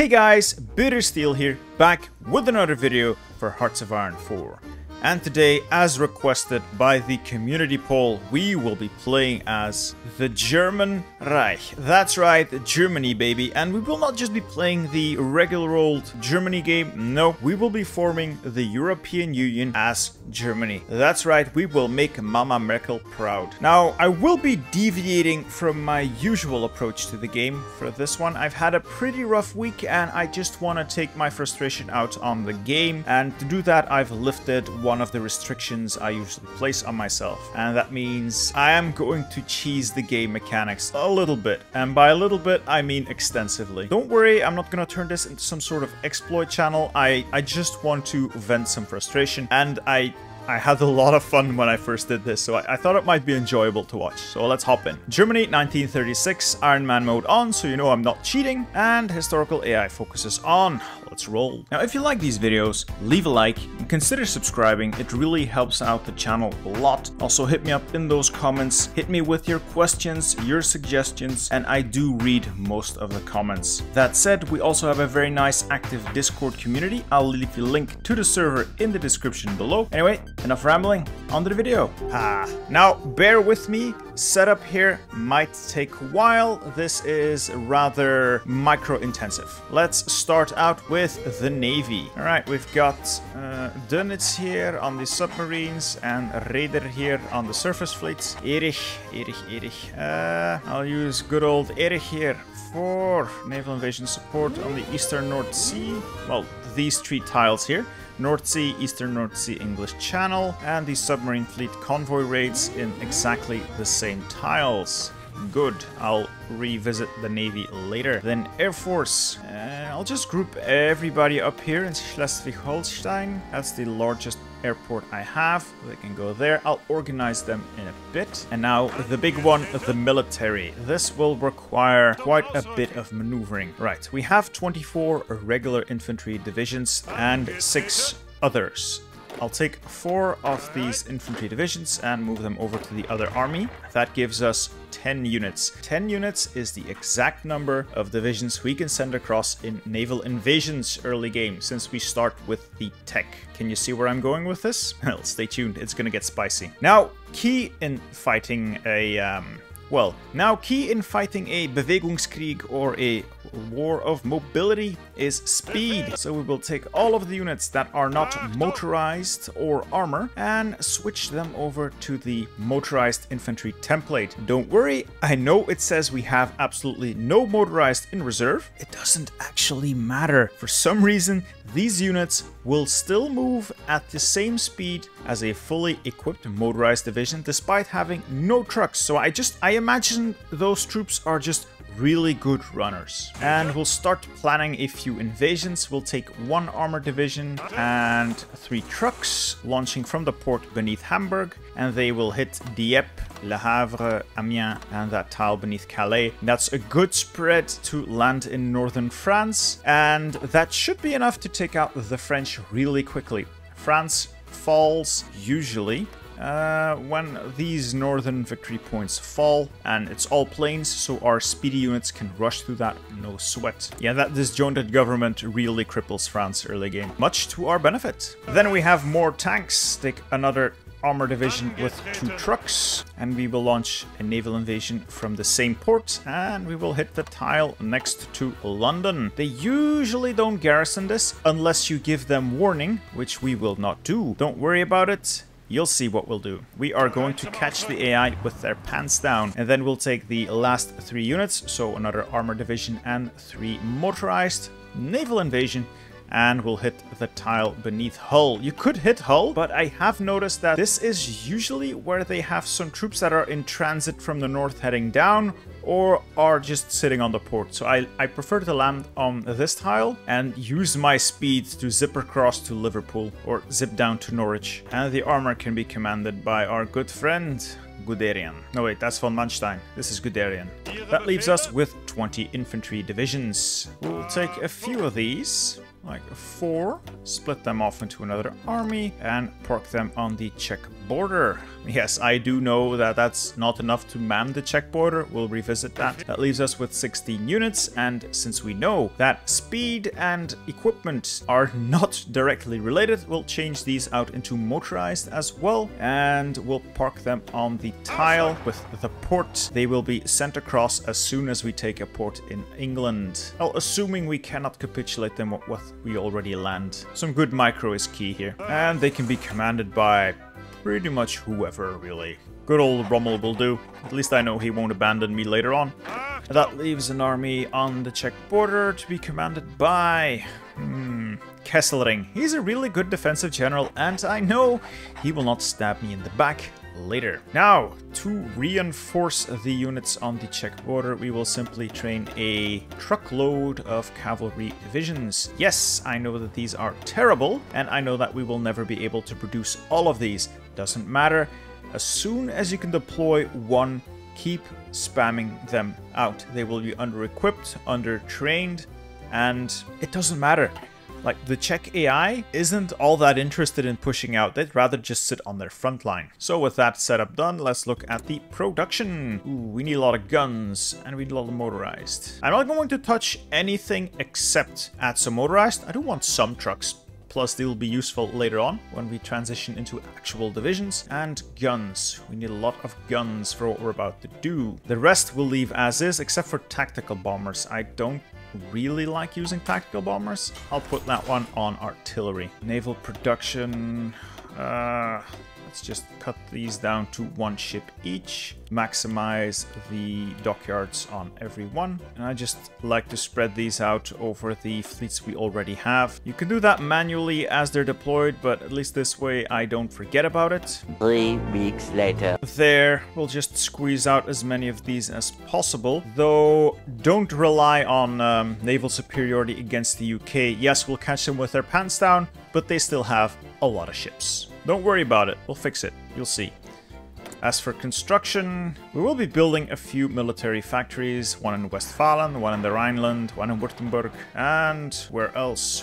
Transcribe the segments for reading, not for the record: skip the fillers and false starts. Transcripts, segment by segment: Hey guys, Peter here, back with another video for Hearts of Iron 4. And today, as requested by the community poll, we will be playing as the German Reich. That's right, Germany baby. And we will not just be playing the regular old Germany game, no, we will be forming the European Union as Germany. That's right, we will make Mama Merkel proud. Now, I will be deviating from my usual approach to the game for this one. I've had a pretty rough week and I just want to take my frustration out on the game, and to do that I've lifted one of the restrictions I usually place on myself, and that means I am going to cheese the game mechanics a little bit, and by a little bit I mean extensively. Don't worry, I'm not going to turn this into some sort of exploit channel. I just want to vent some frustration, and I had a lot of fun when I first did this, so I thought it might be enjoyable to watch. So let's hop in. Germany 1936, Iron Man mode on, so you know I'm not cheating, and historical AI focuses on. Let's roll. Now, if you like these videos, leave a like and consider subscribing. It really helps out the channel a lot. Also, hit me up in those comments. Hit me with your questions, your suggestions, and I do read most of the comments. That said, we also have a very nice active Discord community. I'll leave you a link to the server in the description below. Anyway, enough rambling, on to the video. Now, bear with me. Setup here might take a while. This is rather micro-intensive. Let's start out with the Navy. All right, we've got Dönitz here on the submarines and Raider here on the surface fleets. Erich. I'll use good old Erich here for naval invasion support on the Eastern North Sea. Well, these three tiles here. North Sea, Eastern North Sea, English Channel, and the submarine fleet convoy raids in exactly the same tiles. Good. I'll revisit the Navy later. Then Air Force. I'll just group everybody up here in Schleswig-Holstein. That's the largest airport I have. They can go there. I'll organize them in a bit. And now the big one, the military. This will require quite a bit of maneuvering. Right, we have 24 regular infantry divisions and 6 others. I'll take 4 of these infantry divisions and move them over to the other army. That gives us 10 units. 10 units is the exact number of divisions we can send across in naval invasions early game, since we start with the tech. Can you see where I'm going with this? Well, stay tuned, it's gonna get spicy. Now, key in fighting a... Bewegungskrieg, or a war of mobility, is speed. So we will take all of the units that are not motorized or armor and switch them over to the motorized infantry template. Don't worry, I know it says we have absolutely no motorized in reserve. It doesn't actually matter. For some reason, these units will still move at the same speed as a fully equipped motorized division, despite having no trucks. So I imagine those troops are just really good runners. And we'll start planning a few invasions. We'll take 1 armor division and 3 trucks, launching from the port beneath Hamburg, and they will hit Dieppe, Le Havre, Amiens, and that tile beneath Calais. That's a good spread to land in northern France, and that should be enough to take out the French really quickly. France falls usually when these northern victory points fall, and it's all plains, so our speedy units can rush through that no sweat. Yeah, that disjointed government really cripples France early game, much to our benefit. Then we have more tanks. Take another armor division with 2 trucks, and we will launch a naval invasion from the same port, and we will hit the tile next to London. They usually don't garrison this unless you give them warning, which we will not do. Don't worry about it. You'll see what we'll do. We are going to catch the AI with their pants down, and then we'll take the last 3 units, so another armor division and 3 motorized, naval invasion, and we'll hit the tile beneath Hull. You could hit Hull, but I have noticed that this is usually where they have some troops that are in transit from the north heading down, or are just sitting on the port. So I prefer to land on this tile and use my speed to zip across to Liverpool or zip down to Norwich. And the armor can be commanded by our good friend, Guderian. No wait, that's von Manstein. This is Guderian. That leaves us with 20 infantry divisions. We'll take a few of these, like 4, split them off into another army, and park them on the Czech border. Yes, I do know that that's not enough to man the Czech border. We'll revisit that. That leaves us with 16 units, and since we know that speed and equipment are not directly related, we'll change these out into motorized as well, and we'll park them on the tile with the port. They will be sent across as soon as we take a port in England. Well, assuming we cannot capitulate them with we already land. Some good micro is key here. And they can be commanded by pretty much whoever, really. Good old Rommel will do. At least I know he won't abandon me later on. That leaves an army on the Czech border to be commanded by... Kesselring. He's a really good defensive general, and I know he will not stab me in the back later. Now, to reinforce the units on the Czech border, we will simply train a truckload of cavalry divisions. Yes, I know that these are terrible, and I know that we will never be able to produce all of these. Doesn't matter. As soon as you can deploy one, keep spamming them out. They will be under-equipped, under-trained, and it doesn't matter. Like, the Czech AI isn't all that interested in pushing out. They'd rather just sit on their front line. So with that setup done, let's look at the production. Ooh, we need a lot of guns, and we need a lot of motorized. I'm not going to touch anything except add some motorized. I do want some trucks. Plus, they'll be useful later on when we transition into actual divisions. And guns. We need a lot of guns for what we're about to do. The rest we'll leave as is, except for tactical bombers. I don't really like using tactical bombers. I'll put that one on artillery. Naval production. Let's just cut these down to one ship each. Maximize the dockyards on every one. And I just like to spread these out over the fleets we already have. You can do that manually as they're deployed, but at least this way I don't forget about it. 3 weeks later. There, we'll just squeeze out as many of these as possible. Though, don't rely on naval superiority against the UK. Yes, we'll catch them with their pants down, but they still have a lot of ships. Don't worry about it, we'll fix it, you'll see. As for construction, we will be building a few military factories, one in Westfalen, one in the Rhineland, one in Württemberg, and where else?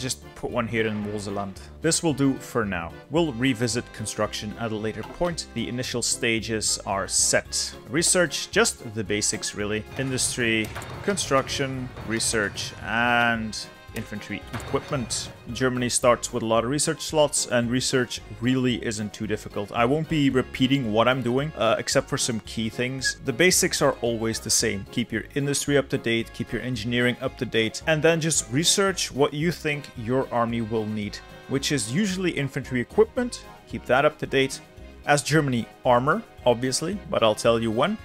Just put one here in Wolseland. This will do for now. We'll revisit construction at a later point. The initial stages are set. Research, just the basics really. Industry, construction, research, and infantry equipment. Germany starts with a lot of research slots, and research really isn't too difficult. I won't be repeating what I'm doing, except for some key things. The basics are always the same. Keep your industry up to date, keep your engineering up to date, and then just research what you think your army will need, which is usually infantry equipment. Keep that up to date. As Germany, armor, obviously, but I'll tell you when.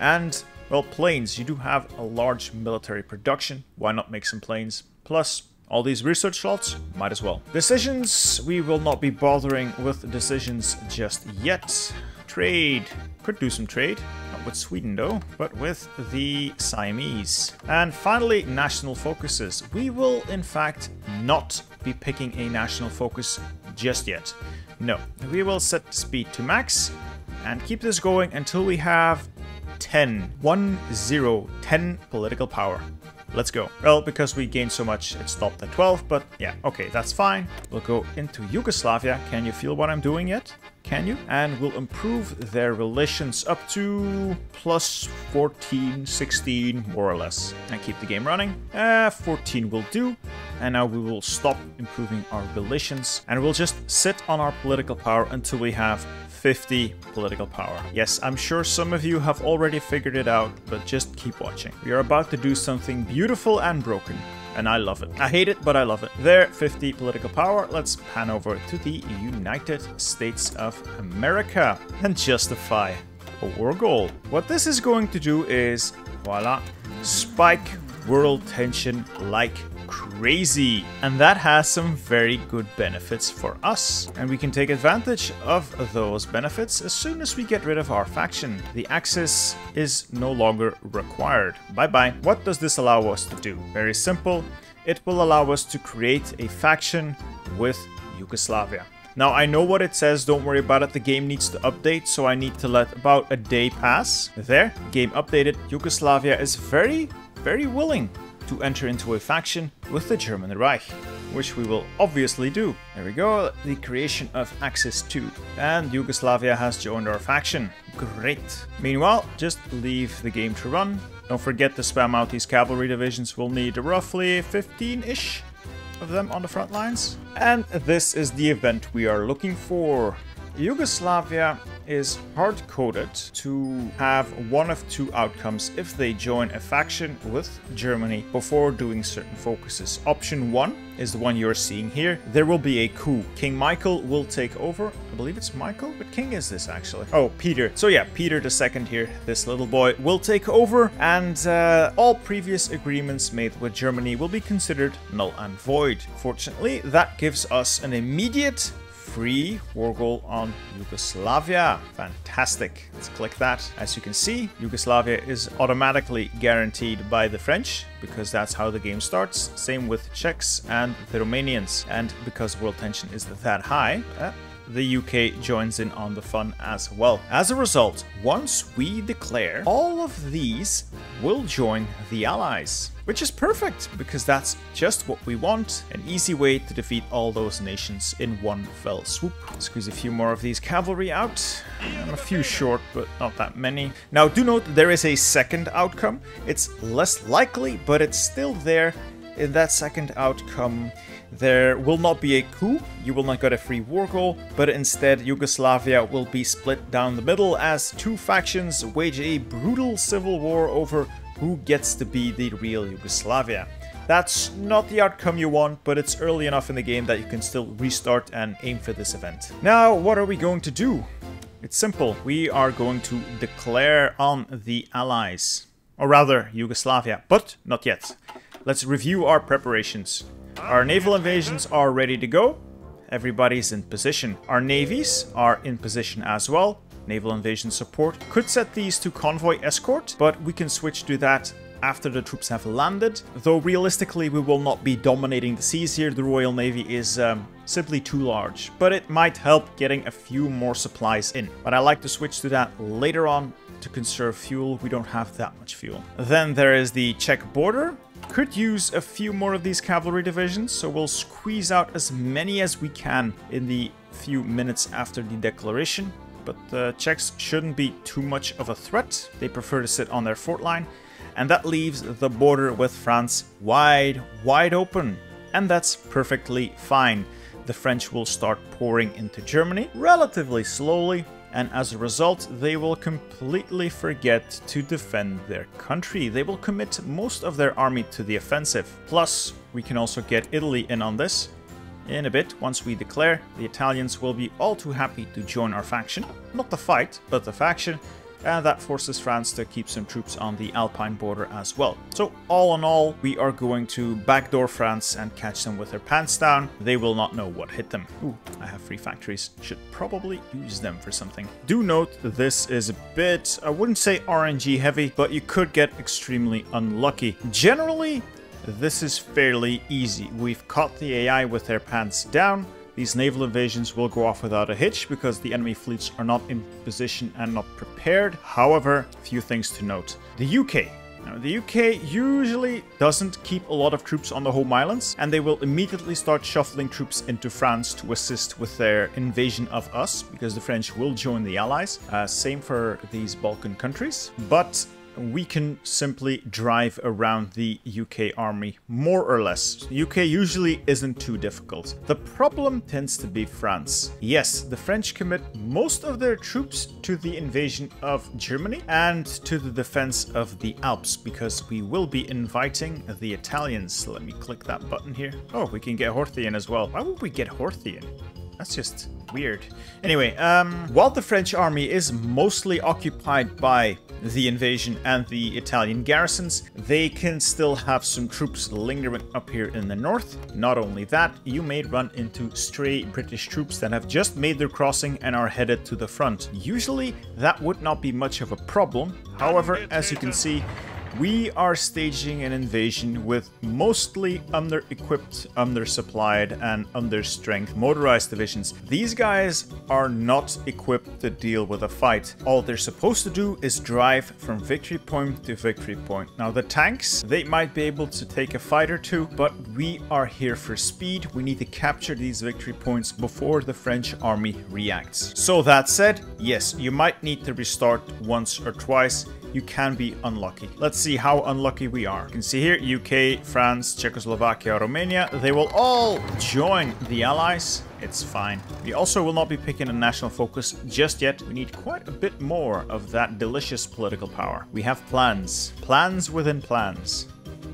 And, well, planes. You do have a large military production. Why not make some planes? Plus, all these research slots, might as well. Decisions, we will not be bothering with decisions just yet. Trade, could do some trade. Not with Sweden though, but with the Siamese. And finally, national focuses. We will in fact not be picking a national focus just yet. No, we will set speed to max and keep this going until we have 10 political power. Let's go. Well, because we gained so much, it stopped at 12, but yeah, okay, that's fine. We'll go into Yugoslavia. Can you feel what I'm doing yet? Can you? And we'll improve their relations up to plus 14, 16, more or less. And keep the game running. 14 will do. And now we will stop improving our relations. And we'll just sit on our political power until we have 50 political power. Yes, I'm sure some of you have already figured it out, but just keep watching. We are about to do something beautiful and broken, and I love it. I hate it, but I love it. There, 50 political power. Let's pan over to the United States of America and justify a war goal. What this is going to do is, voila, spike world tension like crazy, and that has some very good benefits for us, and we can take advantage of those benefits as soon as we get rid of our faction. The Axis is no longer required. Bye bye. What does this allow us to do? Very simple. It will allow us to create a faction with Yugoslavia. Now, I know what it says, don't worry about it, the game needs to update, so I need to let about a day pass. There, game updated. Yugoslavia is very, very willing to enter into a faction with the German Reich. which we will obviously do. There we go, the creation of Axis 2. And Yugoslavia has joined our faction. Great. Meanwhile, just leave the game to run. Don't forget to spam out these cavalry divisions. We'll need roughly 15-ish of them on the front lines. And this is the event we are looking for. Yugoslavia is hard-coded to have one of two outcomes if they join a faction with Germany before doing certain focuses. Option 1 is the one you're seeing here. There will be a coup. King Michael will take over. I believe it's Michael? What king is this actually? Oh, Peter. So yeah, Peter II here, this little boy, will take over, and all previous agreements made with Germany will be considered null and void. Fortunately, that gives us an immediate free war goal on Yugoslavia. Fantastic. Let's click that. As you can see, Yugoslavia is automatically guaranteed by the French, because that's how the game starts. Same with Czechs and the Romanians. And because world tension is that high, the UK joins in on the fun as well. As a result, once we declare, all of these will join the Allies, which is perfect because that's just what we want. An easy way to defeat all those nations in one fell swoop. Squeeze a few more of these cavalry out. I'm a few short, but not that many. Now do note there is a second outcome. It's less likely, but it's still there. In that second outcome, there will not be a coup, you will not get a free war goal, but instead Yugoslavia will be split down the middle as two factions wage a brutal civil war over who gets to be the real Yugoslavia. That's not the outcome you want, but it's early enough in the game that you can still restart and aim for this event. Now, what are we going to do? It's simple. We are going to declare on the Allies, or rather Yugoslavia, but not yet. Let's review our preparations. Our naval invasions are ready to go. Everybody's in position. Our navies are in position as well. Naval invasion support could set these to convoy escort, but we can switch to that after the troops have landed. Though realistically, we will not be dominating the seas here. The Royal Navy is simply too large, but it might help getting a few more supplies in. But I like to switch to that later on to conserve fuel. We don't have that much fuel. Then there is the Czech border. Could use a few more of these cavalry divisions, so we'll squeeze out as many as we can in the few minutes after the declaration. But the Czechs shouldn't be too much of a threat. They prefer to sit on their fort line. And that leaves the border with France wide, wide open. And that's perfectly fine. The French will start pouring into Germany relatively slowly. And as a result, they will completely forget to defend their country. They will commit most of their army to the offensive. Plus, we can also get Italy in on this. In a bit, once we declare, the Italians will be all too happy to join our faction. Not the fight, but the faction. And that forces France to keep some troops on the Alpine border as well. So all in all, we are going to backdoor France and catch them with their pants down. They will not know what hit them. Ooh, I have free factories. Should probably use them for something. Do note this is a bit, I wouldn't say RNG heavy, but you could get extremely unlucky. Generally, this is fairly easy. We've caught the AI with their pants down. These naval invasions will go off without a hitch because the enemy fleets are not in position and not prepared. However, a few things to note. The UK. Now, the UK usually doesn't keep a lot of troops on the home islands, and they will immediately start shuffling troops into France to assist with their invasion of us because the French will join the Allies. Same for these Balkan countries. But we can simply drive around the UK army, more or less. UK usually isn't too difficult. The problem tends to be France. Yes, the French commit most of their troops to the invasion of Germany and to the defense of the Alps, because we will be inviting the Italians. Let me click that button here. Oh, we can get Horthy in as well. Why would we get Horthy in? That's just weird. Anyway, while the French army is mostly occupied by the invasion and the Italian garrisons, they can still have some troops lingering up here in the north. Not only that, you may run into stray British troops that have just made their crossing and are headed to the front. Usually, that would not be much of a problem. However, as you can see, We are staging an invasion with mostly under-equipped, under-supplied and under-strength motorized divisions. These guys are not equipped to deal with a fight. All they're supposed to do is drive from victory point to victory point. Now the tanks, they might be able to take a fight or two, but we are here for speed. We need to capture these victory points before the French army reacts. So that said, yes, you might need to restart once or twice. You can be unlucky. Let's see how unlucky we are. You can see here, UK, France, Czechoslovakia, Romania. They will all join the Allies. It's fine. We also will not be picking a national focus just yet. We need quite a bit more of that delicious political power. We have plans. Plans within plans.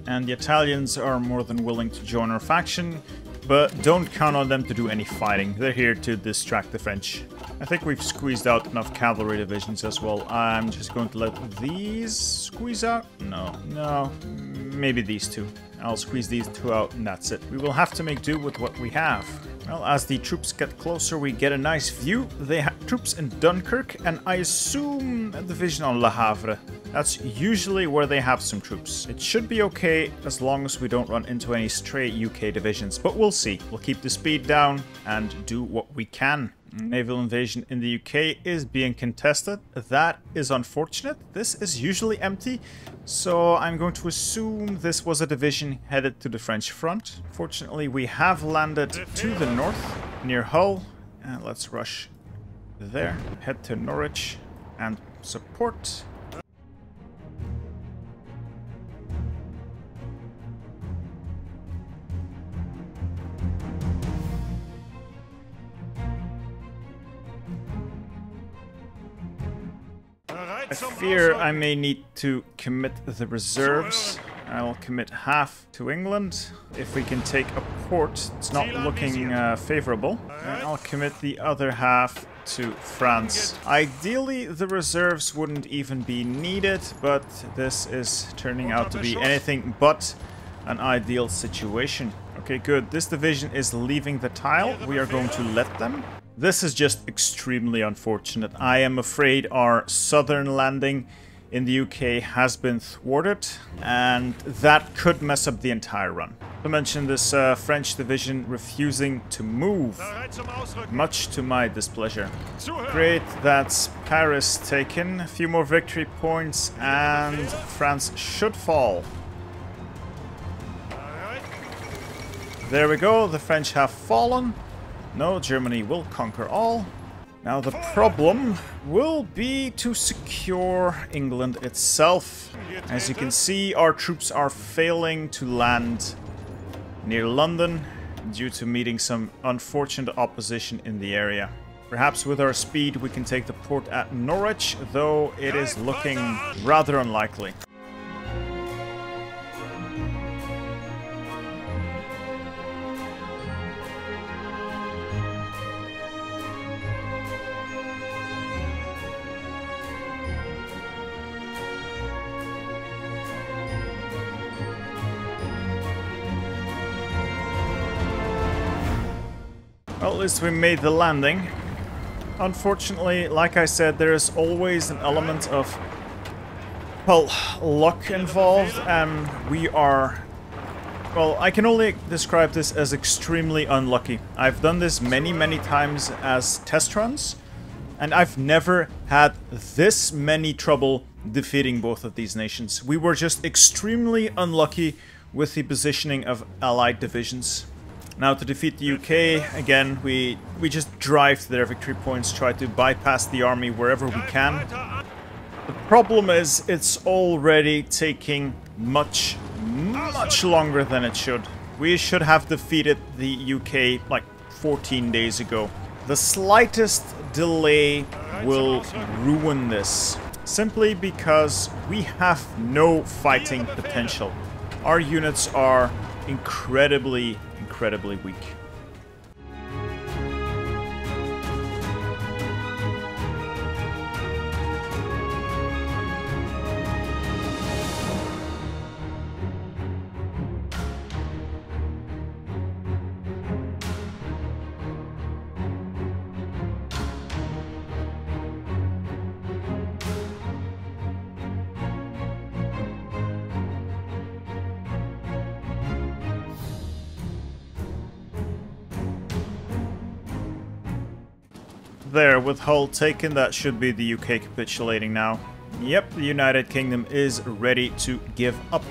And the Italians are more than willing to join our faction, but don't count on them to do any fighting. They're here to distract the French. I think we've squeezed out enough cavalry divisions as well. I'm just going to let these squeeze out. No, maybe these two. I'll squeeze these two out and that's it. We will have to make do with what we have. Well, as the troops get closer, we get a nice view. They have troops in Dunkirk and I assume a division on Le Havre. That's usually where they have some troops. It should be okay as long as we don't run into any stray UK divisions, but we'll see. We'll keep the speed down and do what we can. Naval invasion in the UK is being contested. That is unfortunate. This is usually empty, so I'm going to assume this was a division headed to the French front. Fortunately, we have landed to the north near Hull. And let's rush there. Head to Norwich and support. I fear I may need to commit the reserves. I will commit half to England. If we can take a port, it's not looking favorable. And I'll commit the other half to France. Ideally, the reserves wouldn't even be needed, but this is turning out to be anything but an ideal situation. Okay, good. This division is leaving the tile. We are going to let them. This is just extremely unfortunate. I am afraid our southern landing in the UK has been thwarted, and that could mess up the entire run. I mentioned this French division refusing to move, much to my displeasure. Great, that's Paris taken. A few more victory points, and France should fall. There we go, the French have fallen. No, Germany will conquer all. Now the problem will be to secure England itself. As you can see, our troops are failing to land near London due to meeting some unfortunate opposition in the area. Perhaps with our speed we can take the port at Norwich, though it is looking rather unlikely. Well, at least we made the landing. Unfortunately, like I said, there is always an element of, well, luck involved, and we are, well, I can only describe this as extremely unlucky. I've done this many, many times as test runs, and I've never had this many trouble defeating both of these nations. We were just extremely unlucky with the positioning of Allied divisions. Now to defeat the UK, again, we just drive to their victory points, try to bypass the army wherever we can. The problem is it's already taking much, much longer than it should. We should have defeated the UK like 14 days ago. The slightest delay will ruin this, simply because we have no fighting potential. Our units are incredibly weak. there with Hull taken, that should be the UK capitulating now. Yep, the United Kingdom is ready to give up.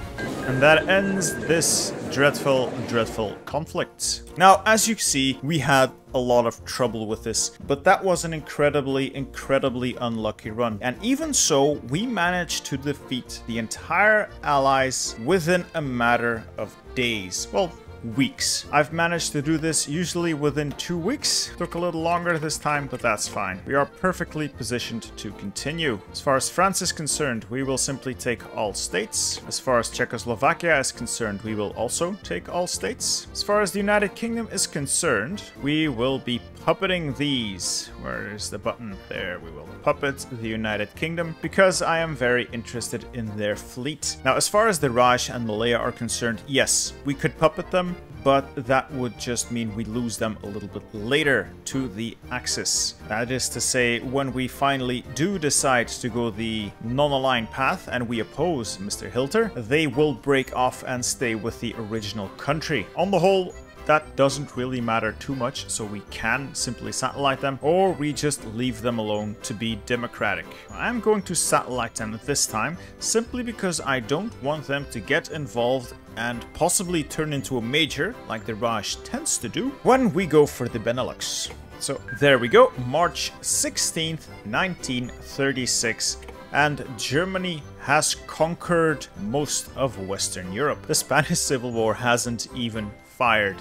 And that ends this dreadful, dreadful conflict. Now, as you see, we had a lot of trouble with this, but that was an incredibly, incredibly unlucky run. And even so, we managed to defeat the entire Allies within a matter of days. Well, weeks. I've managed to do this usually within 2 weeks. Took a little longer this time, but that's fine. We are perfectly positioned to continue. As far as France is concerned, we will simply take all states. As far as Czechoslovakia is concerned, we will also take all states. As far as the United Kingdom is concerned, we will be puppeting these. Where is the button? There, we will puppet the United Kingdom because I am very interested in their fleet. Now, as far as the Raj and Malaya are concerned, yes, we could puppet them, but that would just mean we lose them a little bit later to the Axis. That is to say, when we finally do decide to go the non-aligned path and we oppose Mr. Hitler, they will break off and stay with the original country. On the whole, that doesn't really matter too much, so we can simply satellite them, or we just leave them alone to be democratic. I'm going to satellite them this time, simply because I don't want them to get involved and possibly turn into a major, like the Raj tends to do, when we go for the Benelux. So there we go, March 16th, 1936. And Germany has conquered most of Western Europe. The Spanish Civil War hasn't even fired.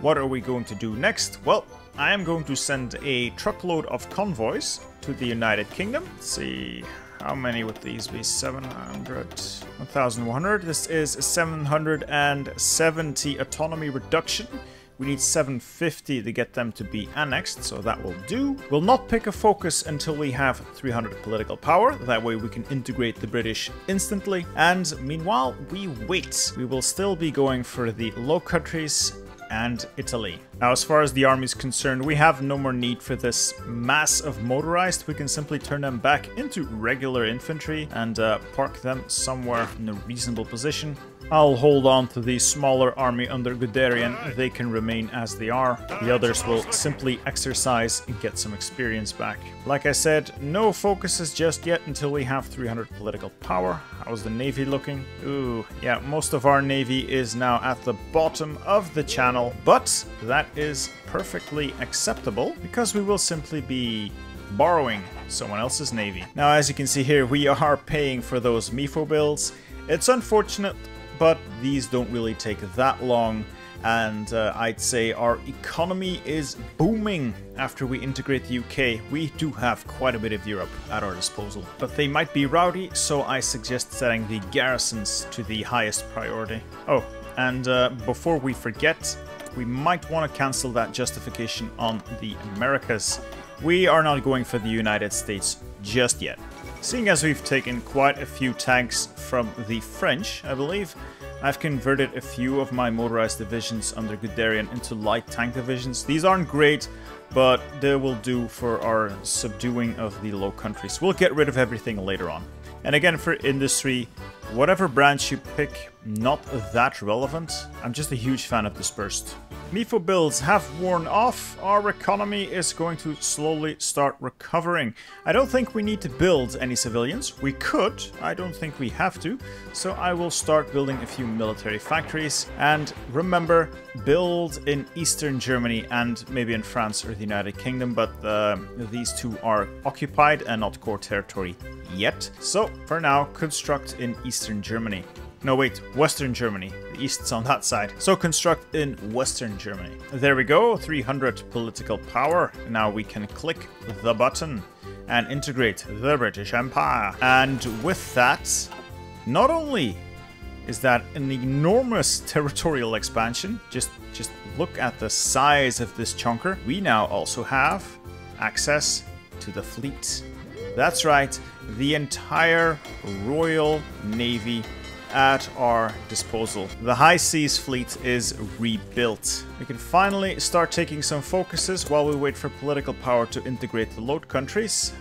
What are we going to do next? Well, I am going to send a truckload of convoys to the United Kingdom. Let's see, how many would these be? 700, 1,100. This is 770 autonomy reduction. We need 750 to get them to be annexed, so that will do. We'll not pick a focus until we have 300 political power. That way we can integrate the British instantly. And meanwhile, we wait. We will still be going for the Low Countries and Italy. Now, as far as the army is concerned, we have no more need for this mass of motorized. We can simply turn them back into regular infantry and park them somewhere in a reasonable position. I'll hold on to the smaller army under Guderian. They can remain as they are. The others will simply exercise and get some experience back. Like I said, no focuses just yet until we have 300 political power. How's the navy looking? Ooh, yeah, most of our navy is now at the bottom of the channel, but that is perfectly acceptable because we will simply be borrowing someone else's navy. Now, as you can see here, we are paying for those Mifo bills. It's unfortunate, but these don't really take that long, and I'd say our economy is booming after we integrate the UK. We do have quite a bit of Europe at our disposal, but they might be rowdy, so I suggest setting the garrisons to the highest priority. Oh, and before we forget, we might want to cancel that justification on the Americas. We are not going for the United States just yet. Seeing as we've taken quite a few tanks from the French, I believe, I've converted a few of my motorized divisions under Guderian into light tank divisions. These aren't great, but they will do for our subduing of the Low Countries. We'll get rid of everything later on. And again, for industry, whatever branch you pick, not that relevant. I'm just a huge fan of dispersed. Mifo builds have worn off. Our economy is going to slowly start recovering. I don't think we need to build any civilians. We could. I don't think we have to. So I will start building a few military factories. And remember, build in Eastern Germany and maybe in France or the United Kingdom. But these two are occupied and not core territory yet. So for now, construct in Eastern Germany. No, wait, Western Germany. The East's on that side. So construct in Western Germany. There we go, 300 political power. Now we can click the button and integrate the British Empire. And with that, not only is that an enormous territorial expansion, just look at the size of this chunker. We now also have access to the fleet. That's right, the entire Royal Navy at our disposal. The High Seas fleet is rebuilt. We can finally start taking some focuses while we wait for political power to integrate the load countries.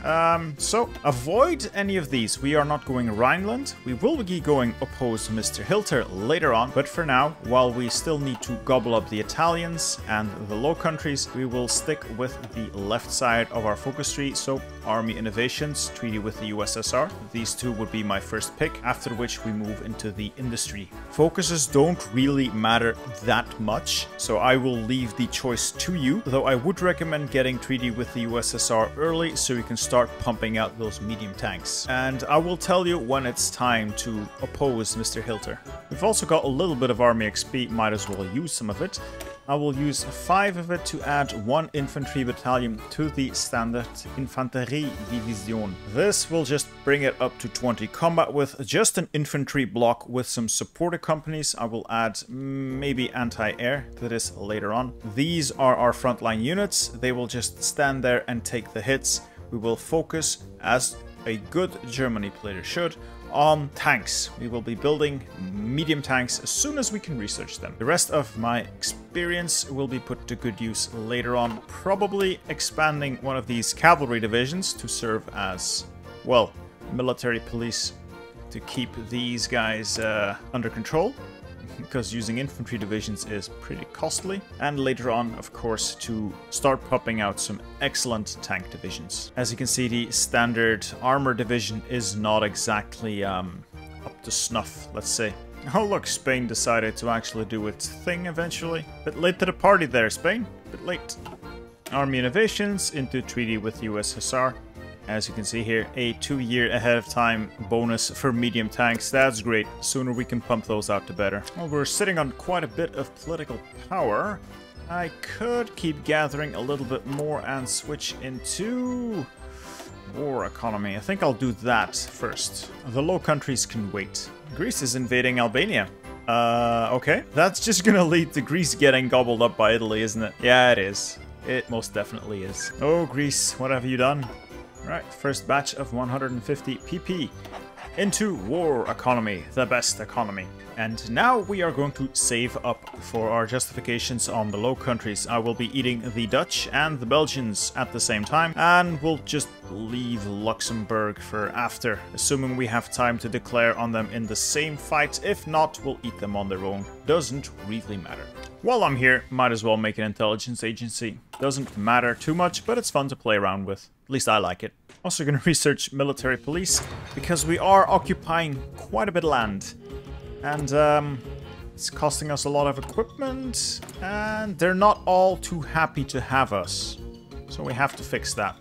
So avoid any of these. We are not going Rhineland. We will be going oppose Mr. Hilter later on, but for now, while we still need to gobble up the Italians and the Low Countries, we will stick with the left side of our focus tree. So Army Innovations, Treaty with the USSR. These two would be my first pick, after which we move into the industry. Focuses don't really matter that much, so I will leave the choice to you, though I would recommend getting Treaty with the USSR early so you can start pumping out those medium tanks. And I will tell you when it's time to oppose Mr. Hilter. We've also got a little bit of Army XP, might as well use some of it. I will use 5 of it to add 1 infantry battalion to the standard Infanterie Division. This will just bring it up to 20 combat with just an infantry block with some supporter companies. I will add maybe anti-air to this later on. These are our frontline units. They will just stand there and take the hits. We will focus, as a good Germany player should, on tanks. We will be building medium tanks as soon as we can research them. The rest of my experience will be put to good use later on, probably expanding one of these cavalry divisions to serve as, well, military police to keep these guys under control, because using infantry divisions is pretty costly. And later on, of course, to start popping out some excellent tank divisions. As you can see, the standard armor division is not exactly up to snuff, let's say. Oh look, Spain decided to actually do its thing eventually. Bit late to the party there, Spain. Bit late. Army Innovations into Treaty with the USSR. As you can see here, a 2-year ahead of time bonus for medium tanks. That's great. Sooner we can pump those out, the better. Well, we're sitting on quite a bit of political power. I could keep gathering a little bit more and switch into war economy. I think I'll do that first. The Low Countries can wait. Greece is invading Albania. Okay. That's just gonna lead to Greece getting gobbled up by Italy, isn't it? Yeah, it is. It most definitely is. Oh, Greece, what have you done? Right, first batch of 150 PP into war economy, the best economy. And now we are going to save up for our justifications on the Low Countries. I will be eating the Dutch and the Belgians at the same time, and we'll just leave Luxembourg for after, assuming we have time to declare on them in the same fight. If not, we'll eat them on their own. Doesn't really matter. While I'm here, might as well make an intelligence agency. Doesn't matter too much, but it's fun to play around with. At least I like it. Also gonna research military police, because we are occupying quite a bit of land. And it's costing us a lot of equipment, and they're not all too happy to have us. So we have to fix that.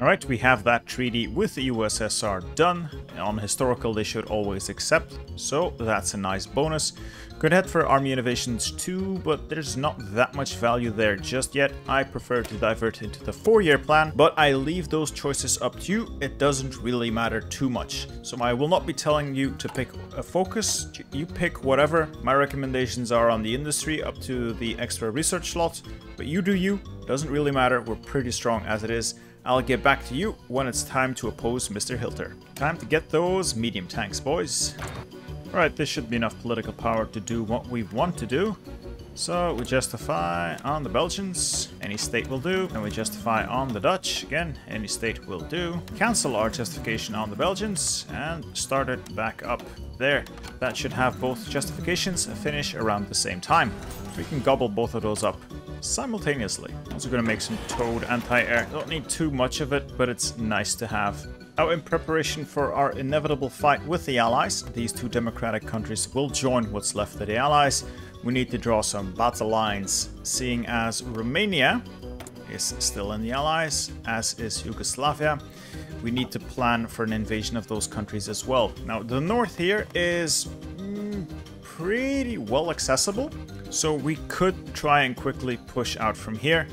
Alright, we have that treaty with the USSR done. On historical, they should always accept. So that's a nice bonus. Could head for Army Innovations too, but there's not that much value there just yet. I prefer to divert into the 4-year plan, but I leave those choices up to you. It doesn't really matter too much. So I will not be telling you to pick a focus. You pick whatever. My recommendations are on the industry up to the extra research slot, but you do you. Doesn't really matter. We're pretty strong as it is. I'll get back to you when it's time to oppose Mr. Hilter. Time to get those medium tanks, boys. Alright, this should be enough political power to do what we want to do. So, we justify on the Belgians. Any state will do. And we justify on the Dutch. Again, any state will do. Cancel our justification on the Belgians. And start it back up there. That should have both justifications finish around the same time. We can gobble both of those up simultaneously. Also gonna make some Toad anti-air. Don't need too much of it, but it's nice to have. Now, in preparation for our inevitable fight with the Allies, these two democratic countries will join what's left of the Allies. We need to draw some battle lines, seeing as Romania is still in the Allies, as is Yugoslavia. We need to plan for an invasion of those countries as well. Now, the north here is pretty well accessible, so we could try and quickly push out from here.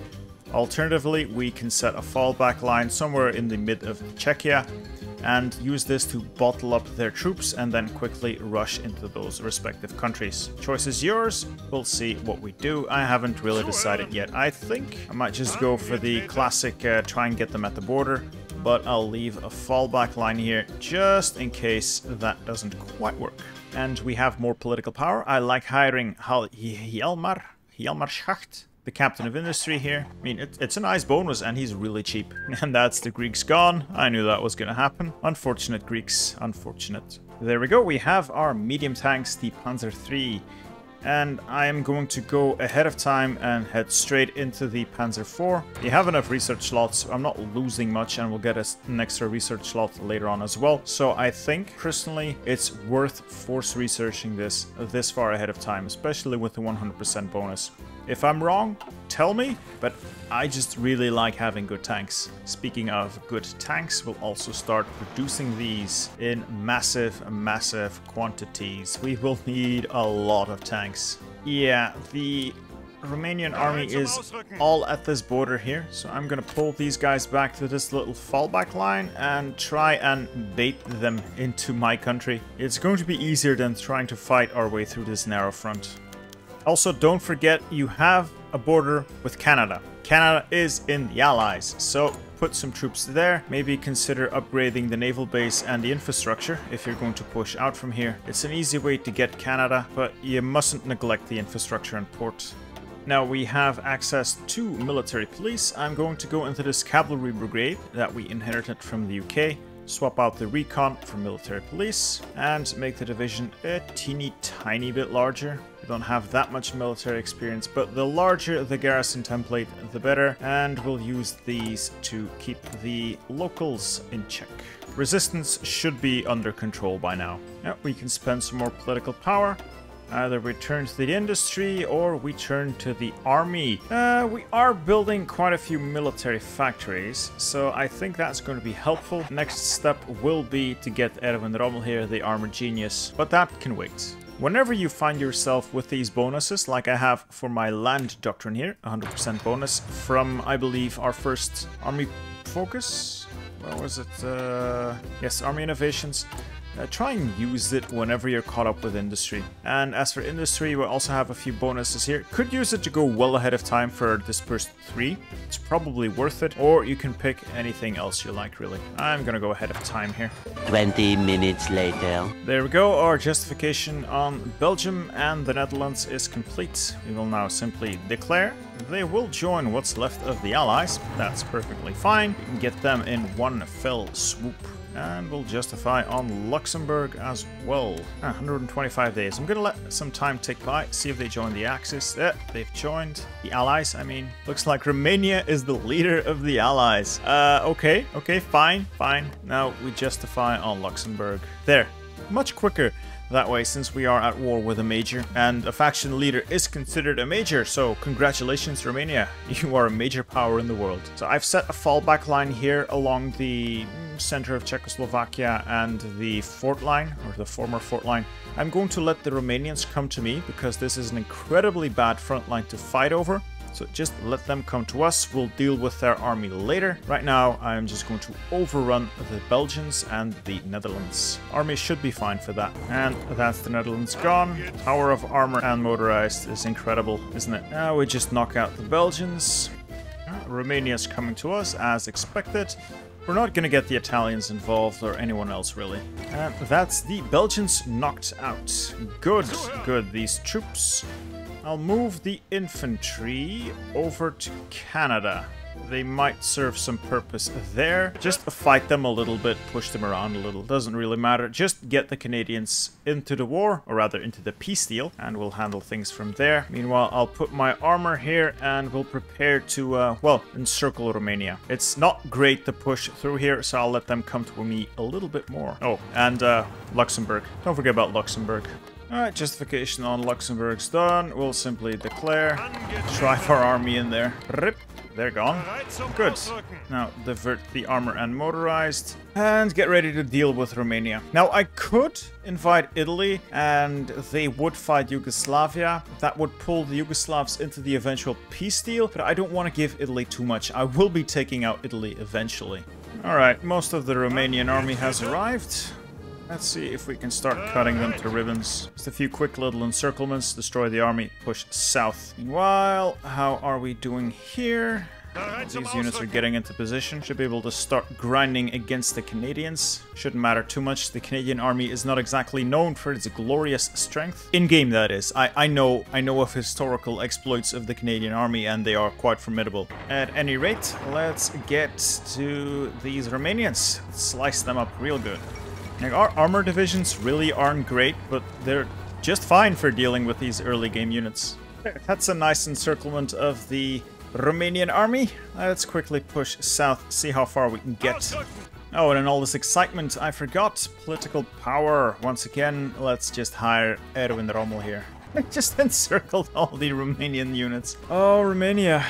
Alternatively, we can set a fallback line somewhere in the mid of Czechia and use this to bottle up their troops and then quickly rush into those respective countries. Choice is yours. We'll see what we do. I haven't really decided yet. I think I might just go for the classic try and get them at the border, but I'll leave a fallback line here just in case that doesn't quite work. and we have more political power. I like hiring Hjalmar Schacht, the captain of industry here. I mean, it's a nice bonus, and he's really cheap. And that's the Greeks gone. I knew that was gonna happen. Unfortunate Greeks, unfortunate. There we go, we have our medium tanks, the Panzer III. And I am going to go ahead of time and head straight into the Panzer IV. You have enough research slots, so I'm not losing much, and we'll get an extra research slot later on as well. So I think, personally, it's worth force researching this far ahead of time, especially with the 100% bonus. If I'm wrong, tell me, but I just really like having good tanks. Speaking of good tanks, we'll also start producing these in massive, massive quantities. We will need a lot of tanks. Yeah, the Romanian army is all at this border here, so I'm gonna pull these guys back to this little fallback line and try and bait them into my country. It's going to be easier than trying to fight our way through this narrow front. Also, don't forget, you have a border with Canada. Canada is in the Allies, so put some troops there. Maybe consider upgrading the naval base and the infrastructure if you're going to push out from here. It's an easy way to get Canada, but you mustn't neglect the infrastructure and port. Now we have access to military police. I'm going to go into this cavalry brigade that we inherited from the UK. Swap out the recon for military police and make the division a teeny tiny bit larger. We don't have that much military experience, but the larger the garrison template, the better. And we'll use these to keep the locals in check. Resistance should be under control by now. Now we can spend some more political power. Either we turn to the industry or we turn to the army. We are building quite a few military factories, so I think that's going to be helpful. Next step will be to get Erwin Rommel here, the armor genius, but that can wait. Whenever you find yourself with these bonuses, like I have for my land doctrine here, 100% bonus from, I believe, our first army focus? Where was it? Yes, army innovations. Try and use it whenever you're caught up with industry. And as for industry, we also have a few bonuses here. Could use it to go well ahead of time for Dispersed 3. It's probably worth it. Or you can pick anything else you like, really. I'm gonna go ahead of time here. 20 minutes later. There we go. Our justification on Belgium and the Netherlands is complete. We will now simply declare. They will join what's left of the Allies. That's perfectly fine. You can get them in one fell swoop. And we'll justify on Luxembourg as well. 125 days. I'm gonna let some time tick by, see if they join the Axis. Yeah, they've joined. The Allies, I mean. Looks like Romania is the leader of the Allies. Okay, fine. Now we justify on Luxembourg. There, much quicker that way, since we are at war with a major. And a faction leader is considered a major, so congratulations, Romania. You are a major power in the world. So I've set a fallback line here along the center of Czechoslovakia and the fort line, or the former fort line. I'm going to let the Romanians come to me, because this is an incredibly bad front line to fight over. So just let them come to us. We'll deal with their army later. Right now, I'm just going to overrun the Belgians and the Netherlands. Army should be fine for that. And that's the Netherlands gone. Power of armor and motorized is incredible, isn't it? Now we just knock out the Belgians. Romania's coming to us as expected. We're not going to get the Italians involved or anyone else, really. And that's the Belgians knocked out. Good. These troops. I'll move the infantry over to Canada. They might serve some purpose there. Just fight them a little bit, push them around a little. Doesn't really matter. Just get the Canadians into the war, or rather into the peace deal, and we'll handle things from there. Meanwhile, I'll put my armor here and we'll prepare to, well, encircle Romania. It's not great to push through here, so I'll let them come to me a little bit more. Oh, and Luxembourg. Don't forget about Luxembourg. Alright, justification on Luxembourg's done. We'll simply declare. Drive our army in there. Rip. They're gone. Good. Now, divert the armor and motorized. And get ready to deal with Romania. Now, I could invite Italy, and they would fight Yugoslavia. That would pull the Yugoslavs into the eventual peace deal, but I don't want to give Italy too much. I will be taking out Italy eventually. Alright, most of the Romanian army has arrived. Let's see if we can start cutting them to ribbons. Just a few quick little encirclements, destroy the army, push south. Meanwhile, how are we doing here? These units are getting into position. Should be able to start grinding against the Canadians. Shouldn't matter too much. The Canadian army is not exactly known for its glorious strength. In game, that is. I know of historical exploits of the Canadian army, and they are quite formidable. At any rate, let's get to these Romanians. Let's slice them up real good. Like, our armor divisions really aren't great, but they're just fine for dealing with these early game units. That's a nice encirclement of the Romanian army. Let's quickly push south, see how far we can get. Oh, and in all this excitement, I forgot political power. Once again, let's just hire Erwin Rommel here. I just encircled all the Romanian units. Oh, Romania.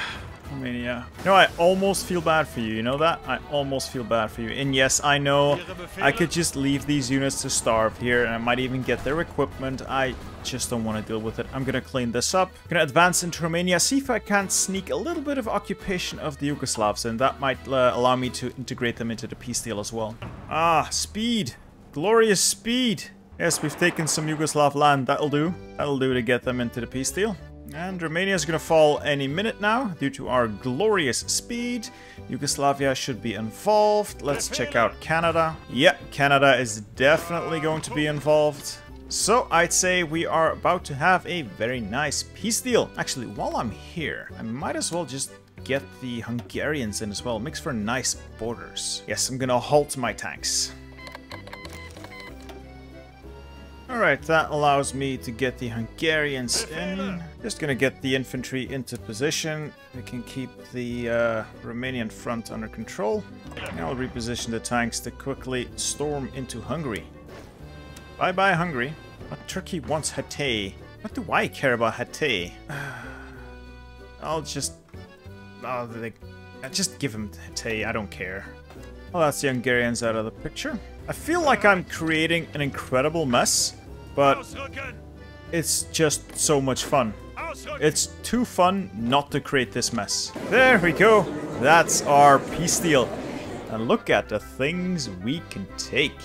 Romania. You know, I almost feel bad for you. You know that? I almost feel bad for you. And yes, I know I could just leave these units to starve here, and I might even get their equipment. I just don't want to deal with it. I'm gonna clean this up. I'm gonna advance into Romania, see if I can't sneak a little bit of occupation of the Yugoslavs, and that might allow me to integrate them into the peace deal as well. Ah, speed! Glorious speed! Yes, we've taken some Yugoslav land. That'll do. That'll do to get them into the peace deal. And Romania is going to fall any minute now, due to our glorious speed. Yugoslavia should be involved. Let's check out Canada. Yeah, Canada is definitely going to be involved. So, I'd say we are about to have a very nice peace deal. Actually, while I'm here, I might as well just get the Hungarians in as well. Makes for nice borders. Yes, I'm going to halt my tanks. Alright, that allows me to get the Hungarians in. Just gonna get the infantry into position. We can keep the Romanian front under control. And I'll reposition the tanks to quickly storm into Hungary. Bye-bye, Hungary. But Turkey wants Hatay. What do I care about Hatay? I'll just... oh, I just give him Hatay, I don't care. Well, that's the Hungarians out of the picture. I feel like I'm creating an incredible mess, but it's just so much fun. It's too fun not to create this mess. There we go. That's our peace deal. And look at the things we can take.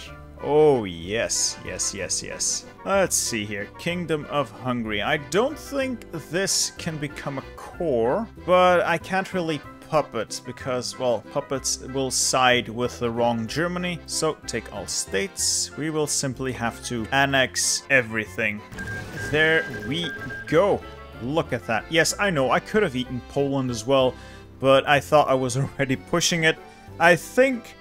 Oh, yes, yes, yes, yes. Let's see here. Kingdom of Hungary. I don't think this can become a core, but I can't really puppets, because, well, puppets will side with the wrong Germany. So take all states. We will simply have to annex everything. There we go. Look at that. Yes, I know I could have eaten Poland as well, but I thought I was already pushing it. I think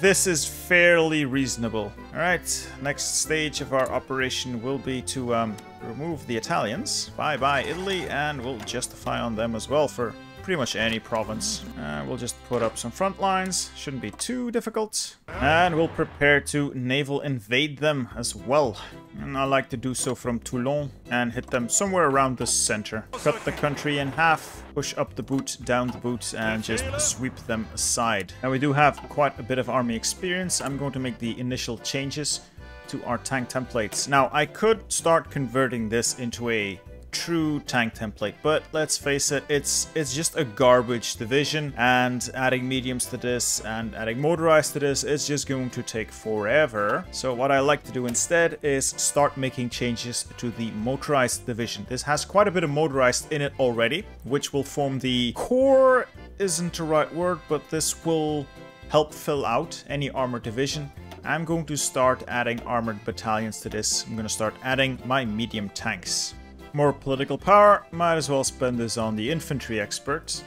this is fairly reasonable. All right, next stage of our operation will be to remove the Italians. Bye bye Italy, and we'll justify on them as well for pretty much any province. We'll just put up some front lines. Shouldn't be too difficult. And we'll prepare to naval invade them as well. And I like to do so from Toulon and hit them somewhere around the center. Cut the country in half, push up the boot, down the boot, and just sweep them aside. Now we do have quite a bit of army experience. I'm going to make the initial changes to our tank templates. Now I could start converting this into a true tank template, but let's face it, it's just a garbage division, and adding mediums to this and adding motorized to this is just going to take forever. So what I like to do instead is start making changes to the motorized division. This has quite a bit of motorized in it already, which will form the core, isn't the right word, but this will help fill out any armored division. I'm going to start adding armored battalions to this. I'm going to start adding my medium tanks. More political power, might as well spend this on the infantry experts.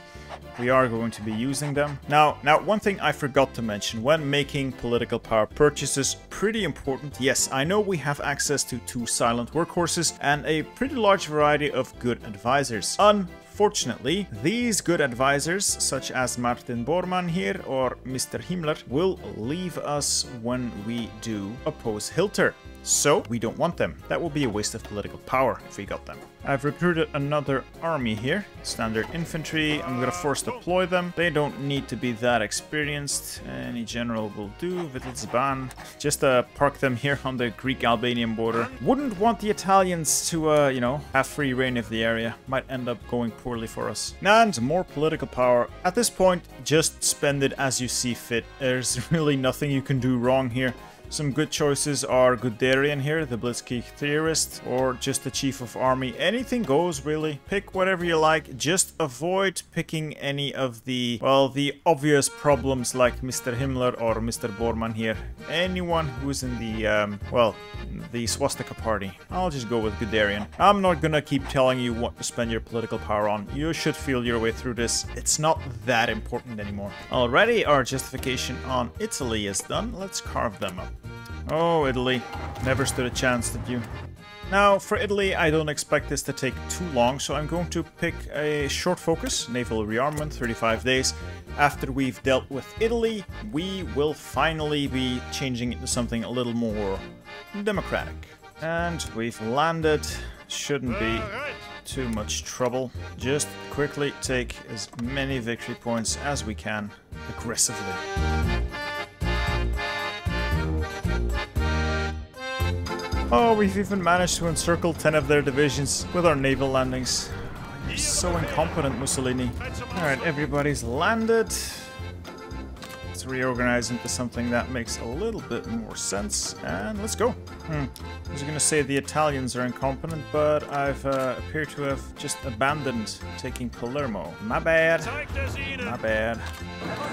We are going to be using them. Now one thing I forgot to mention when making political power purchases, pretty important. Yes, I know we have access to 2 silent workhorses and a pretty large variety of good advisors. Unfortunately, these good advisors, such as Martin Bormann here or Mr. Himmler, will leave us when we do oppose Hitler. So, we don't want them. That will be a waste of political power if we got them. I've recruited another army here. Standard infantry. I'm gonna force deploy them. They don't need to be that experienced. Any general will do. Vitelsban. Just park them here on the Greek-Albanian border. Wouldn't want the Italians to, you know, have free reign of the area. Might end up going poorly for us. And more political power. At this point, just spend it as you see fit. There's really nothing you can do wrong here. Some good choices are Guderian here, the Blitzkrieg theorist, or just the chief of army. Anything goes, really. Pick whatever you like. Just avoid picking any of the, well, the obvious problems like Mr. Himmler or Mr. Bormann here. Anyone who's in the, well, the swastika party. I'll just go with Guderian. I'm not gonna keep telling you what to spend your political power on. You should feel your way through this. It's not that important anymore. Already our justification on Italy is done. Let's carve them up. Oh, Italy. Never stood a chance, did you? Now, for Italy, I don't expect this to take too long, so I'm going to pick a short focus, naval rearmament, 35 days. After we've dealt with Italy, we will finally be changing it to something a little more democratic. And we've landed. Shouldn't be too much trouble. Just quickly take as many victory points as we can, aggressively. Oh, we've even managed to encircle 10 of their divisions with our naval landings. You're so incompetent, Mussolini. Alright, everybody's landed. Let's reorganize into something that makes a little bit more sense. And let's go. I was going to say the Italians are incompetent, but I've appeared to have just abandoned taking Palermo. My bad. My bad.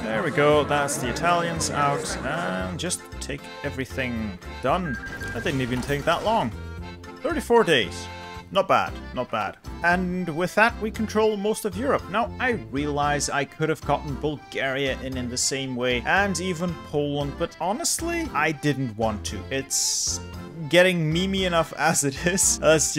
There we go. That's the Italians out. And just take everything. Done. That didn't even take that long. 34 days. Not bad, not bad. And with that, we control most of Europe. Now, I realize I could have gotten Bulgaria in the same way, and even Poland, but honestly, I didn't want to. It's getting memey enough as it is. Let's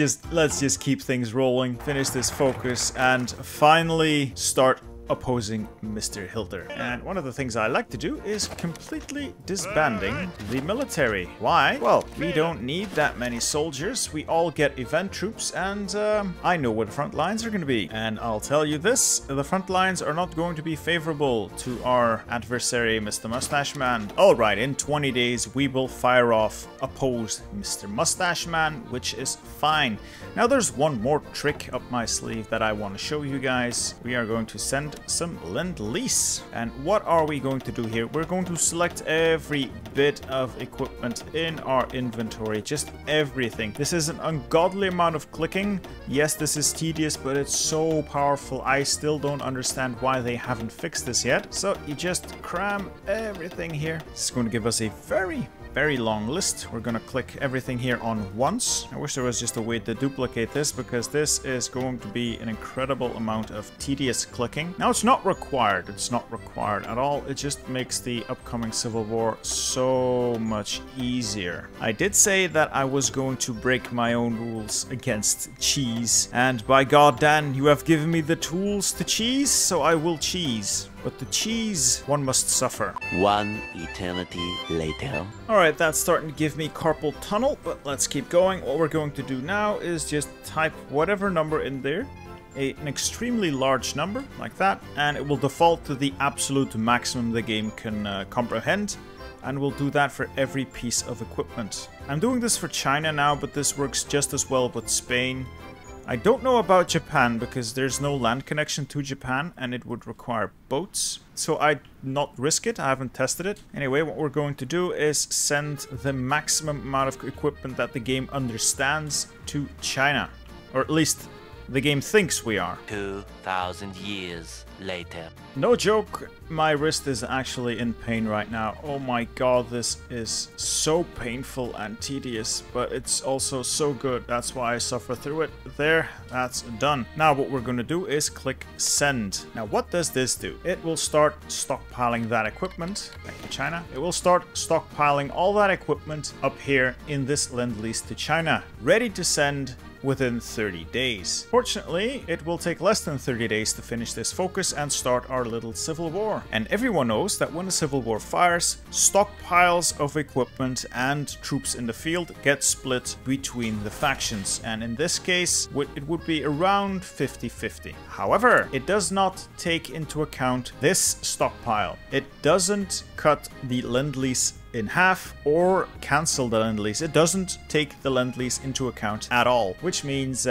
just keep things rolling, finish this focus, and finally start opposing Mr. Hitler. And one of the things I like to do is completely disbanding the military. Why? Well, we don't need that many soldiers. We all get event troops, and I know what the front lines are going to be. And I'll tell you this, the front lines are not going to be favorable to our adversary, Mr. Mustache Man. Alright, in 20 days we will fire off opposed Mr. Mustache Man, which is fine. Now there's one more trick up my sleeve that I want to show you guys. We are going to send some Lend-Lease. And what are we going to do here? We're going to select every bit of equipment in our inventory, just everything. This is an ungodly amount of clicking. Yes, this is tedious, but it's so powerful. I still don't understand why they haven't fixed this yet. So you just cram everything here. This is going to give us a very long list. We're gonna click everything here on once. I wish there was just a way to duplicate this, because this is going to be an incredible amount of tedious clicking. Now, it's not required. It's not required at all. It just makes the upcoming civil war so much easier. I did say that I was going to break my own rules against cheese, and by God, Dan, you have given me the tools to cheese, so I will cheese. But the cheese, one must suffer. One eternity later. Alright, that's starting to give me carpal tunnel, but let's keep going. What we're going to do now is just type whatever number in there, an extremely large number, like that, and it will default to the absolute maximum the game can comprehend. And we'll do that for every piece of equipment. I'm doing this for China now, but this works just as well with Spain. I don't know about Japan, because there's no land connection to Japan and it would require boats. So I'd not risk it, I haven't tested it. Anyway, what we're going to do is send the maximum amount of equipment that the game understands to China. Or at least the game thinks we are. 2,000 years later. No joke, my wrist is actually in pain right now. Oh my God, this is so painful and tedious, but it's also so good. That's why I suffer through it. There, that's done. Now what we're gonna do is click send. Now what does this do? It will start stockpiling that equipment. Thank you, China. It will start stockpiling all that equipment up here in this Lend-Lease to China, ready to send within 30 days. Fortunately, it will take less than 30 days to finish this focus and start our little civil war. And everyone knows that when a civil war fires, stockpiles of equipment and troops in the field get split between the factions. And in this case, it would be around 50-50. However, it does not take into account this stockpile. It doesn't cut the Lend-Lease in half or cancel the Lend-Lease. It doesn't take the Lend-Lease into account at all, which means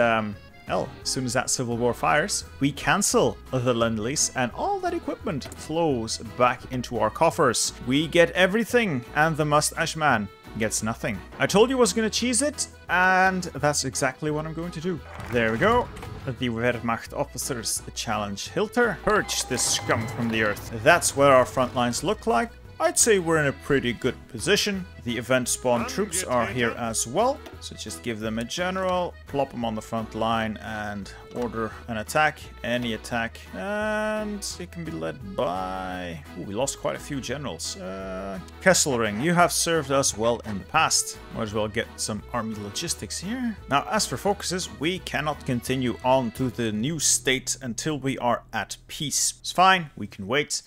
Hell, as soon as that civil war fires, we cancel the Lend-Lease and all that equipment flows back into our coffers. We get everything and the Mustache Man gets nothing. I told you I was going to cheese it, and that's exactly what I'm going to do. There we go. The Wehrmacht officers challenge Hitler. Purge this scum from the earth. That's what our front lines look like. I'd say we're in a pretty good position. The event spawn troops are here as well. So just give them a general, plop them on the front line and order an attack, any attack. And it can be led by... Ooh, we lost quite a few generals. Kesselring, you have served us well in the past. Might as well get some army logistics here. Now, as for focuses, we cannot continue on to the new state until we are at peace. It's fine, we can wait.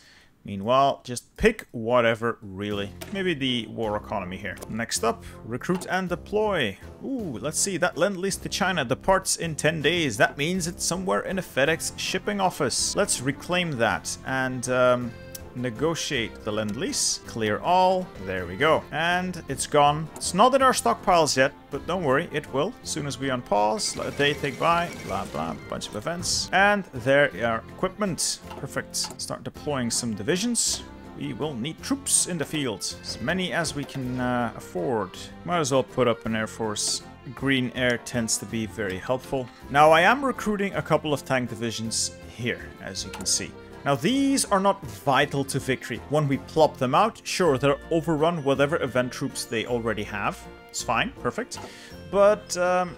Meanwhile, just pick whatever, really. Maybe the war economy here. Next up, recruit and deploy. Ooh, let's see, that Lend-Lease to China departs in 10 days. That means it's somewhere in a FedEx shipping office. Let's reclaim that and negotiate the Lend-Lease. Clear all. There we go. And it's gone. It's not in our stockpiles yet, but don't worry, it will. As soon as we unpause, let a day take by, blah, blah, bunch of events. And there are equipment. Perfect. Start deploying some divisions. We will need troops in the field. As many as we can afford. Might as well put up an Air Force. Green air tends to be very helpful. Now, I am recruiting a couple of tank divisions here, as you can see. Now, these are not vital to victory. When we plop them out, sure, they'll overrun whatever event troops they already have. It's fine, perfect. But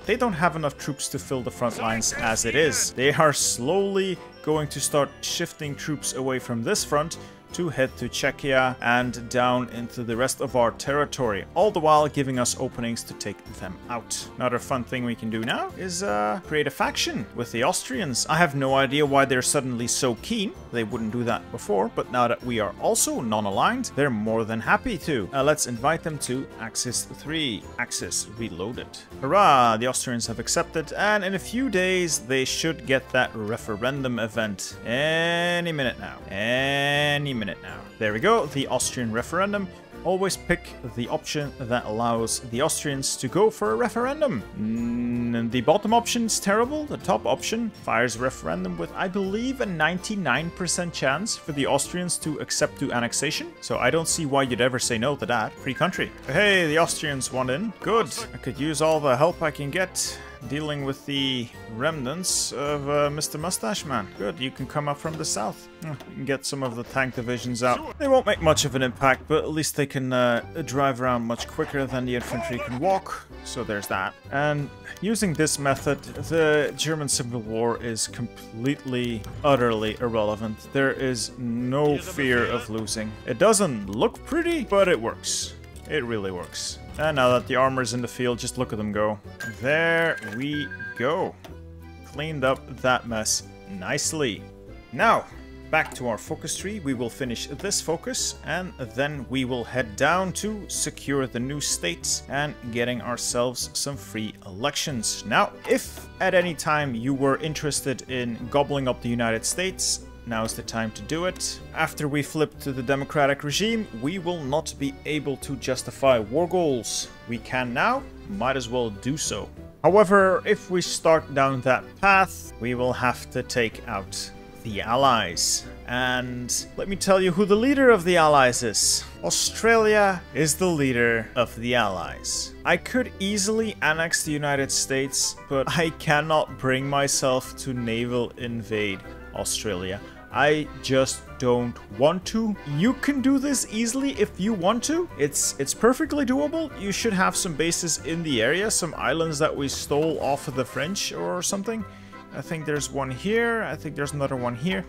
they don't have enough troops to fill the front lines as it is. They are slowly going to start shifting troops away from this front to head to Czechia and down into the rest of our territory, all the while giving us openings to take them out. Another fun thing we can do now is create a faction with the Austrians. I have no idea why they're suddenly so keen. They wouldn't do that before, but now that we are also non-aligned, they're more than happy to. Let's invite them to Axis 3, Axis Reloaded. Hurrah! The Austrians have accepted, and in a few days they should get that referendum event. Any minute now. Any minute now. There we go, the Austrian referendum. Always pick the option that allows the Austrians to go for a referendum. The bottom option is terrible. The top option fires referendum with, I believe, a 99% chance for the Austrians to accept to annexation. So I don't see why you'd ever say no to that. Free country. Hey, the Austrians want in. Good. I could use all the help I can get dealing with the remnants of Mr. Mustache Man. Good, you can come up from the south. You can get some of the tank divisions out. They won't make much of an impact, but at least they can drive around much quicker than the infantry can walk. So there's that. And using this method, the German Civil War is completely, utterly irrelevant. There is no fear of losing. It doesn't look pretty, but it works. It really works. And now that the armor's in the field, just look at them go. There we go. Cleaned up that mess nicely. Now, back to our focus tree. We will finish this focus, and then we will head down to secure the new states and getting ourselves some free elections. Now, if at any time you were interested in gobbling up the United States, now's the time to do it. After we flip to the democratic regime, we will not be able to justify war goals. We can now, might as well do so. However, if we start down that path, we will have to take out the Allies. And let me tell you who the leader of the Allies is. Australia is the leader of the Allies. I could easily annex the United States, but I cannot bring myself to naval invade Australia. I just don't want to. You can do this easily if you want to. It's perfectly doable. You should have some bases in the area, some islands that we stole off of the French or something. I think there's one here. I think there's another one here.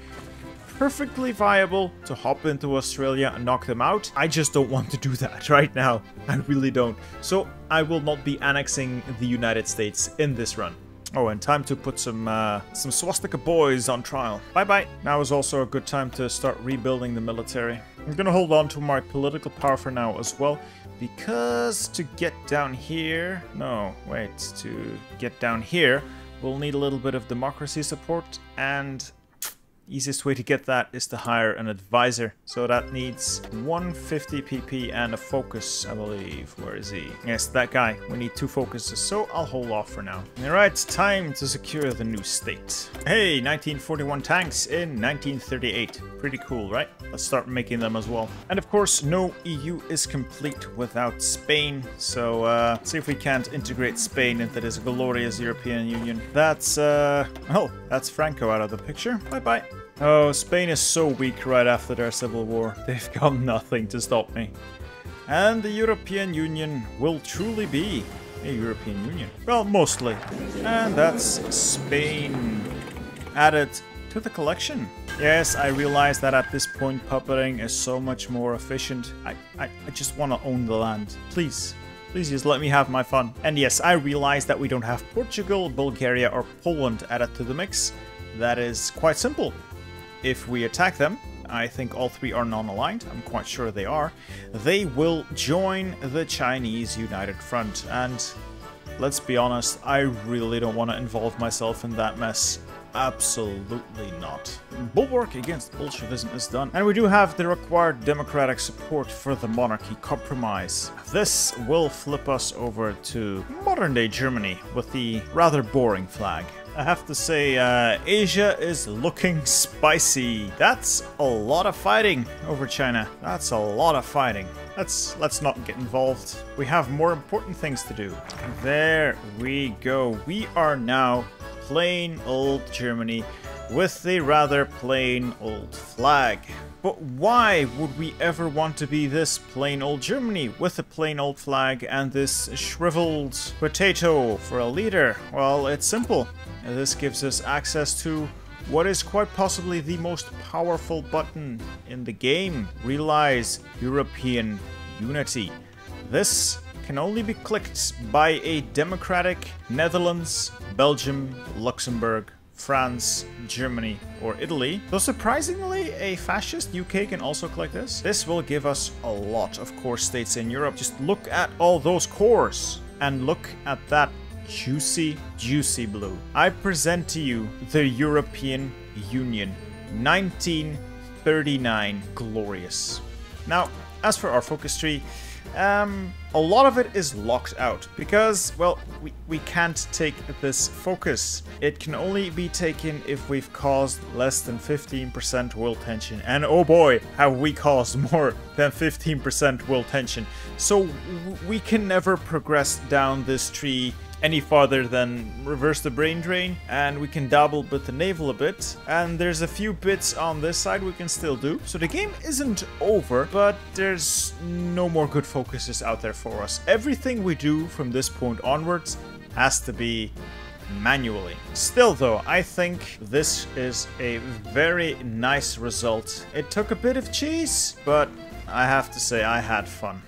Perfectly viable to hop into Australia and knock them out. I just don't want to do that right now. I really don't. So I will not be annexing the United States in this run. Oh, and time to put some swastika boys on trial. Bye-bye. Now is also a good time to start rebuilding the military. I'm gonna hold on to my political power for now as well, because to get down here... No, wait. To get down here, we'll need a little bit of democracy support, and Easiest way to get that is to hire an advisor. So that needs 150 PP and a focus, I believe. Where is he? Yes, that guy. We need 2 focuses, so I'll hold off for now. Alright, time to secure the new state. Hey, 1941 tanks in 1938. Pretty cool, right? Let's start making them as well. And of course, no EU is complete without Spain. So see if we can't integrate Spain into this glorious European Union. That's, oh, that's Franco out of the picture. Bye-bye. Oh, Spain is so weak right after their civil war. They've got nothing to stop me. And the European Union will truly be a European Union. Well, mostly. And that's Spain added to the collection. Yes, I realize that at this point puppeting is so much more efficient. I just want to own the land. Please. Please just let me have my fun. And yes, I realize that we don't have Portugal, Bulgaria or Poland added to the mix. That is quite simple. If we attack them, I think all 3 are non-aligned, I'm quite sure they are, they will join the Chinese United Front. And let's be honest, I really don't want to involve myself in that mess. Absolutely not. Bulwark against Bolshevism is done. And we do have the required democratic support for the monarchy compromise. This will flip us over to modern-day Germany with the rather boring flag. I have to say, Asia is looking spicy. That's a lot of fighting over China. That's a lot of fighting. Let's not get involved. We have more important things to do. There we go. We are now plain old Germany with a rather plain old flag. But why would we ever want to be this plain old Germany with a plain old flag and this shriveled potato for a leader? Well, it's simple. This gives us access to what is quite possibly the most powerful button in the game. Realize European unity. This can only be clicked by a democratic Netherlands, Belgium, Luxembourg, France, Germany or Italy. Though surprisingly, a fascist UK can also click this. This will give us a lot of core states in Europe. Just look at all those cores and look at that juicy, juicy blue. I present to you the European Union, 1939, glorious. Now, as for our focus tree, a lot of it is locked out because, well, we can't take this focus. It can only be taken if we've caused less than 15% world tension. And oh boy, have we caused more than 15% world tension. So we can never progress down this tree any farther than reverse the brain drain, and we can dabble with the navel a bit, and there's a few bits on this side we can still do. So the game isn't over, but there's no more good focuses out there for us. Everything we do from this point onwards has to be manually. Still though, I think this is a very nice result. It took a bit of cheese, but I have to say I had fun.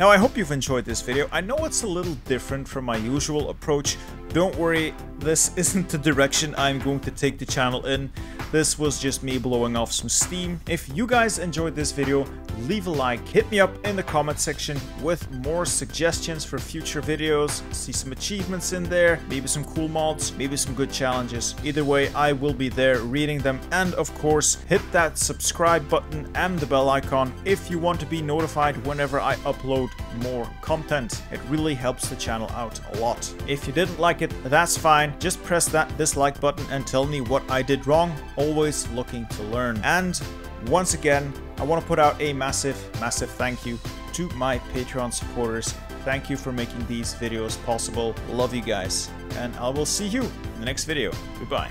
Now I hope you've enjoyed this video. I know it's a little different from my usual approach. Don't worry, this isn't the direction I'm going to take the channel in. This was just me blowing off some steam. If you guys enjoyed this video, leave a like. Hit me up in the comment section with more suggestions for future videos. See some achievements in there, maybe some cool mods, maybe some good challenges. Either way, I will be there reading them. And of course, hit that subscribe button and the bell icon if you want to be notified whenever I upload more content. It really helps the channel out a lot. If you didn't like it, that's fine. Just press that dislike button and tell me what I did wrong. Always looking to learn. And once again, I want to put out a massive thank you to my Patreon supporters. Thank you for making these videos possible. Love you guys, and I will see you in the next video. Goodbye.